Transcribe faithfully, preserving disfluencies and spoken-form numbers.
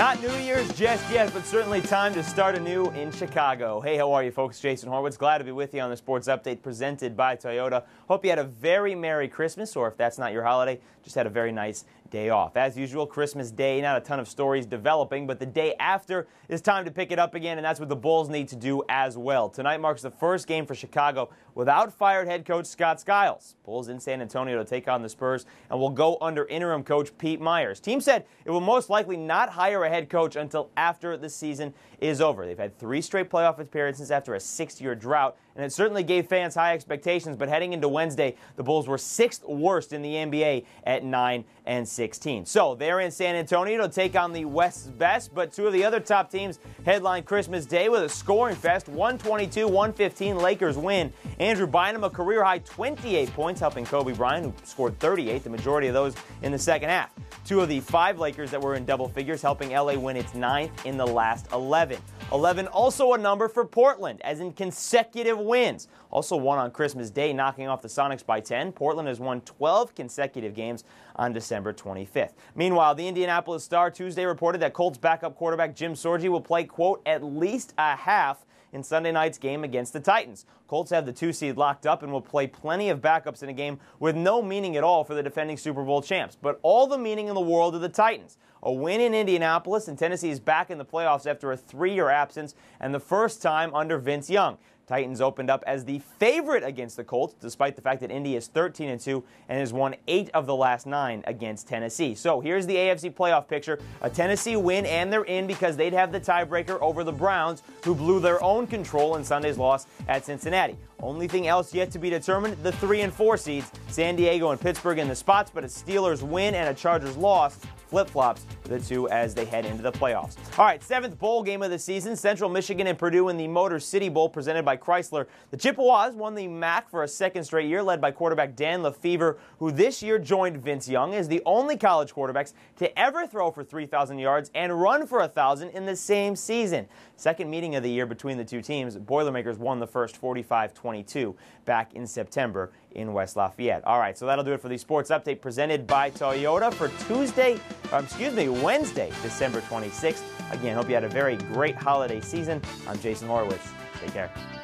Not New Year's just yet, but certainly time to start anew in Chicago. Hey, how are you folks? Jason Horowitz. Glad to be with you on the Sports Update presented by Toyota. Hope you had a very Merry Christmas, or if that's not your holiday, just had a very nice day off. As usual, Christmas Day, not a ton of stories developing, but the day after is time to pick it up again, and that's what the Bulls need to do as well. Tonight marks the first game for Chicago without fired head coach Scott Skiles. Bulls in San Antonio to take on the Spurs, and will go under interim coach Pete Myers. Team said it will most likely not hire a head coach until after the season is over. They've had three straight playoff appearances after a six-year drought, and it certainly gave fans high expectations, but heading into Wednesday, the Bulls were sixth worst in the N B A at nine and sixteen. So they're in San Antonio to take on the West's best, but two of the other top teams headline Christmas Day with a scoring fest. one twenty-two one fifteen Lakers win. Andrew Bynum, a career-high twenty-eight points, helping Kobe Bryant, who scored thirty-eight, the majority of those in the second half. Two of the five Lakers that were in double figures, helping L A win its ninth in the last eleven. eleven also a number for Portland, as in consecutive wins. Also won on Christmas Day, knocking off the Sonics by ten. Portland has won twelve consecutive games on December twenty-fifth. Meanwhile, the Indianapolis Star Tuesday reported that Colts backup quarterback Jim Sorgi will play, quote, at least a half in Sunday night's game against the Titans. Colts have the two seed locked up and will play plenty of backups in a game with no meaning at all for the defending Super Bowl champs, but all the meaning in the world of the Titans. A win in Indianapolis, and Tennessee is back in the playoffs after a three-year absence and the first time under Vince Young. Titans opened up as the favorite against the Colts, despite the fact that Indy is thirteen and two and has won eight of the last nine against Tennessee. So here's the A F C playoff picture. A Tennessee win, and they're in because they'd have the tiebreaker over the Browns, who blew their own control in Sunday's loss at Cincinnati. Only thing else yet to be determined, the three and four seeds, San Diego and Pittsburgh in the spots, but a Steelers win and a Chargers loss flip-flops the two as they head into the playoffs. All right, seventh bowl game of the season, Central Michigan and Purdue in the Motor City Bowl presented by Chrysler. The Chippewas won the M A C for a second straight year, led by quarterback Dan Lefevre, who this year joined Vince Young as the only college quarterbacks to ever throw for three thousand yards and run for one thousand in the same season. Second meeting of the year between the two teams, Boilermakers won the first forty-five twenty-two back in September in West Lafayette. All right, so that'll do it for the Sports Update presented by Toyota for Tuesday, um, excuse me, Wednesday, December twenty-sixth. Again, hope you had a very great holiday season. I'm Jason Horowitz. Take care.